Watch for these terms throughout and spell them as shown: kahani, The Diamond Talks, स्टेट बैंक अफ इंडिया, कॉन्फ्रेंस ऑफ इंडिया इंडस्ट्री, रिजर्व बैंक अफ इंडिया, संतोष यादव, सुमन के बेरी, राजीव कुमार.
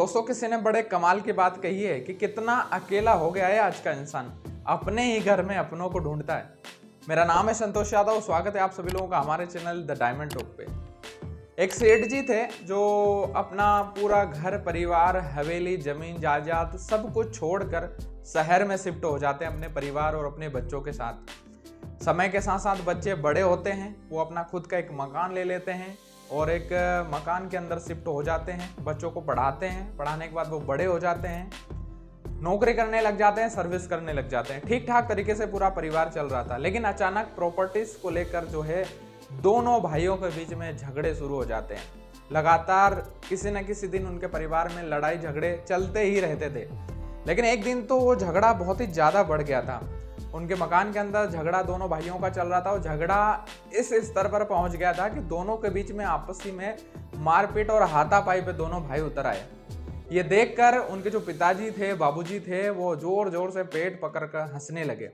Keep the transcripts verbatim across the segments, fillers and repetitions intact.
दोस्तों किसी ने बड़े कमाल की बात कही है कि कितना अकेला हो गया है आज का इंसान, अपने ही घर में अपनों को ढूंढता है। मेरा नाम है संतोष यादव, स्वागत है आप सभी लोगों का हमारे चैनल द डायमंड टॉक पे। एक सेठ जी थे जो अपना पूरा घर परिवार, हवेली, जमीन जायदाद सब कुछ छोड़कर शहर में शिफ्ट हो जाते हैं अपने परिवार और अपने बच्चों के साथ। समय के साथ साथ बच्चे बड़े होते हैं, वो अपना खुद का एक मकान ले लेते हैं और एक मकान के अंदर शिफ्ट हो जाते हैं, बच्चों को पढ़ाते हैं, पढ़ाने के बाद वो बड़े हो जाते हैं, नौकरी करने लग जाते हैं, सर्विस करने लग जाते हैं। ठीक ठाक तरीके से पूरा परिवार चल रहा था, लेकिन अचानक प्रॉपर्टीज़ को लेकर जो है दोनों भाइयों के बीच में झगड़े शुरू हो जाते हैं। लगातार किसी न किसी दिन उनके परिवार में लड़ाई झगड़े चलते ही रहते थे, लेकिन एक दिन तो वो झगड़ा बहुत ही ज़्यादा बढ़ गया था। उनके मकान के अंदर झगड़ा दोनों भाइयों का चल रहा था और झगड़ा इस स्तर पर पहुंच गया था कि दोनों के बीच में आपसी में मारपीट और हाथापाई पे दोनों भाई उतर आए। ये देखकर उनके जो पिताजी थे, बाबूजी थे, वो जोर जोर से पेट पकड़कर हंसने लगे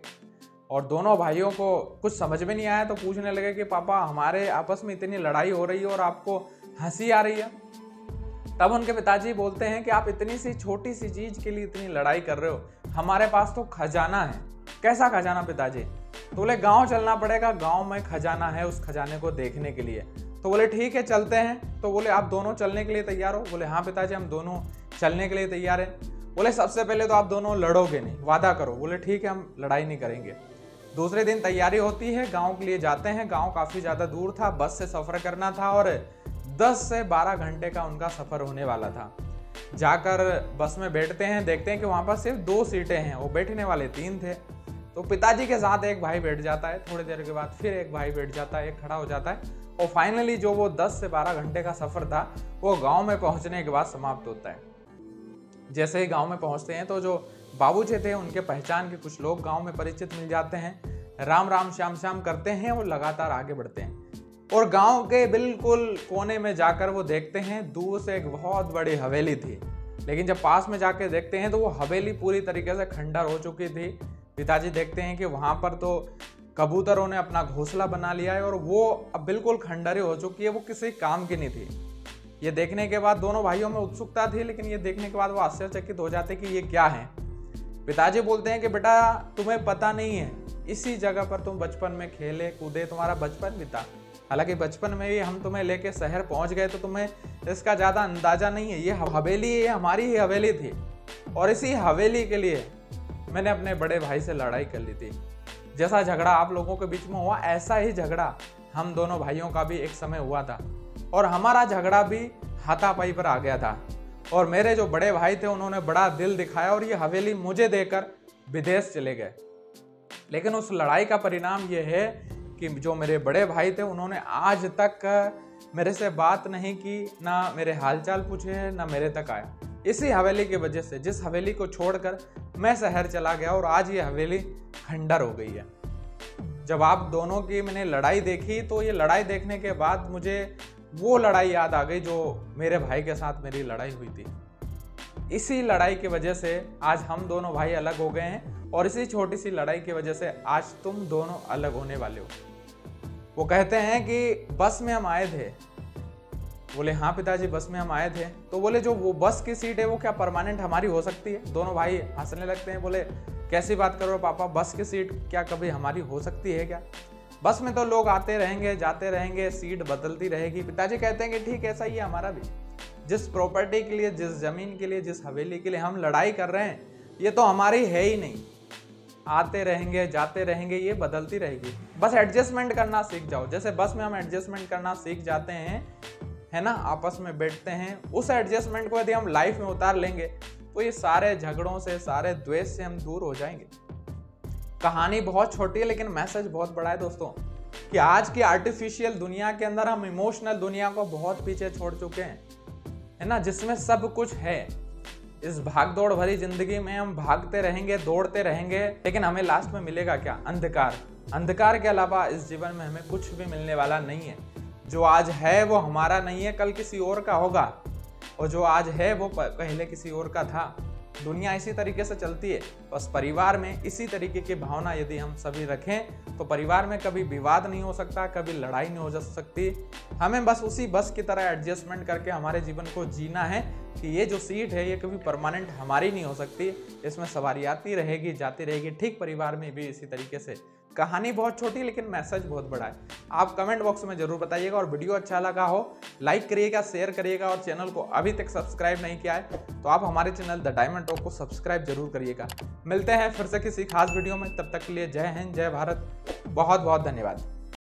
और दोनों भाइयों को कुछ समझ में नहीं आया तो पूछने लगे कि पापा, हमारे आपस में इतनी लड़ाई हो रही है और आपको हंसी आ रही है। तब उनके पिताजी बोलते हैं कि आप इतनी सी छोटी सी चीज़ के लिए इतनी लड़ाई कर रहे हो, हमारे पास तो खजाना है। कैसा खजाना पिताजी? तो बोले गांव चलना पड़ेगा, गांव में खजाना है, उस खजाने को देखने के लिए। तो बोले ठीक है चलते हैं। तो बोले आप दोनों चलने के लिए तैयार हो? बोले हाँ पिताजी, हम दोनों चलने के लिए तैयार हैं। बोले सबसे पहले तो आप दोनों लड़ोगे नहीं, वादा करो। बोले ठीक है, हम लड़ाई नहीं करेंगे। दूसरे दिन तैयारी होती है, गाँव के लिए जाते हैं। गाँव काफ़ी ज़्यादा दूर था, बस से सफ़र करना था और दस से बारह घंटे का उनका सफ़र होने वाला था। जाकर बस में बैठते हैं, देखते हैं कि वहाँ पर सिर्फ दो सीटें हैं, वो बैठने वाले तीन थे। तो पिताजी के साथ एक भाई बैठ जाता है, थोड़ी देर के बाद फिर एक भाई बैठ जाता है, एक खड़ा हो जाता है और फाइनली जो वो दस से बारह घंटे का सफ़र था वो गांव में पहुंचने के बाद समाप्त होता है। जैसे ही गांव में पहुंचते हैं तो जो बाबूजी थे उनके पहचान के कुछ लोग गांव में परिचित मिल जाते हैं, राम राम श्याम श्याम करते हैं और लगातार आगे बढ़ते हैं और गाँव के बिल्कुल कोने में जाकर वो देखते हैं दूर से एक बहुत बड़ी हवेली थी। लेकिन जब पास में जाके देखते हैं तो वो हवेली पूरी तरीके से खंडहर हो चुकी थी। पिताजी देखते हैं कि वहाँ पर तो कबूतरों ने अपना घोंसला बना लिया है और वो अब बिल्कुल खंडहरी हो चुकी है, वो किसी काम की नहीं थी। ये देखने के बाद दोनों भाइयों में उत्सुकता थी, लेकिन ये देखने के बाद वो आश्चर्यचकित हो जाते कि ये क्या है। पिताजी बोलते हैं कि बेटा तुम्हें पता नहीं है, इसी जगह पर तुम बचपन में खेले कूदे, तुम्हारा बचपन बीता। हालांकि बचपन में ही हम तुम्हें लेके शहर पहुँच गए तो तुम्हें इसका ज़्यादा अंदाज़ा नहीं है। ये हवेली, ये हमारी ही हवेली थी और इसी हवेली के लिए मैंने अपने बड़े भाई से लड़ाई कर ली थी। जैसा झगड़ा आप लोगों के बीच में हुआ, ऐसा ही झगड़ा हम दोनों भाइयों का भी एक समय हुआ था और हमारा झगड़ा भी हाथापाई पर आ गया था। और मेरे जो बड़े भाई थे उन्होंने बड़ा दिल दिखाया और ये हवेली मुझे देकर विदेश चले गए। लेकिन उस लड़ाई का परिणाम ये है कि जो मेरे बड़े भाई थे उन्होंने आज तक मेरे से बात नहीं की, ना मेरे हालचाल पूछे, ना मेरे तक आया। इसी हवेली की वजह से, जिस हवेली को छोड़कर मैं शहर चला गया और आज ये हवेली खंडहर हो गई है। जब आप दोनों की मैंने लड़ाई देखी तो ये लड़ाई देखने के बाद मुझे वो लड़ाई याद आ गई जो मेरे भाई के साथ मेरी लड़ाई हुई थी। इसी लड़ाई की वजह से आज हम दोनों भाई अलग हो गए हैं और इसी छोटी सी लड़ाई की वजह से आज तुम दोनों अलग होने वाले हो। वो कहते हैं कि बस में हम आए थे। बोले हाँ पिताजी, बस में हम आए थे। तो बोले जो वो बस की सीट है वो क्या परमानेंट हमारी हो सकती है? दोनों भाई हंसने लगते हैं, बोले कैसी बात करो पापा, बस की सीट क्या कभी हमारी हो सकती है क्या? बस में तो लोग आते रहेंगे, जाते रहेंगे, सीट बदलती रहेगी। पिताजी कहते हैं कि ठीक ऐसा ही है हमारा भी। जिस प्रॉपर्टी के लिए, जिस ज़मीन के लिए, जिस हवेली के लिए हम लड़ाई कर रहे हैं ये तो हमारी है ही नहीं, आते रहेंगे जाते रहेंगे, ये बदलती रहेगी। बस एडजस्टमेंट करना सीख जाओ। जैसे बस में हम एडजस्टमेंट करना सीख जाते हैं, है ना, आपस में बैठते हैं, उस एडजस्टमेंट को यदि हम लाइफ में उतार लेंगे तो ये सारे झगड़ों से, सारे द्वेष से हम दूर हो जाएंगे। कहानी बहुत छोटी है लेकिन मैसेज बहुत बड़ा है दोस्तों, कि आज की आर्टिफिशियल दुनिया के अंदर हम इमोशनल दुनिया को बहुत पीछे छोड़ चुके हैं, है ना, जिसमें सब कुछ है। इस भागदौड़ भरी जिंदगी में हम भागते रहेंगे, दौड़ते रहेंगे, लेकिन हमें लास्ट में मिलेगा क्या? अंधकार। अंधकार के अलावा इस जीवन में हमें कुछ भी मिलने वाला नहीं है। जो आज है वो हमारा नहीं है, कल किसी और का होगा और जो आज है वो पहले किसी और का था। दुनिया इसी तरीके से चलती है। बस परिवार में इसी तरीके की भावना यदि हम सभी रखें तो परिवार में कभी विवाद नहीं हो सकता, कभी लड़ाई नहीं हो जा सकती। हमें बस उसी बस की तरह एडजस्टमेंट करके हमारे जीवन को जीना है कि ये जो सीट है ये कभी परमानेंट हमारी नहीं हो सकती, इसमें सवारी आती रहेगी, जाती रहेगी। ठीक परिवार में भी इसी तरीके से। कहानी बहुत छोटी लेकिन मैसेज बहुत बड़ा है। आप कमेंट बॉक्स में जरूर बताइएगा और वीडियो अच्छा लगा हो लाइक करिएगा, शेयर करिएगा और चैनल को अभी तक सब्सक्राइब नहीं किया है तो आप हमारे चैनल द डायमंड टॉक को सब्सक्राइब जरूर करिएगा। मिलते हैं फिर से किसी खास वीडियो में, तब तक के लिए जय हिंद, जय भारत, बहुत बहुत धन्यवाद।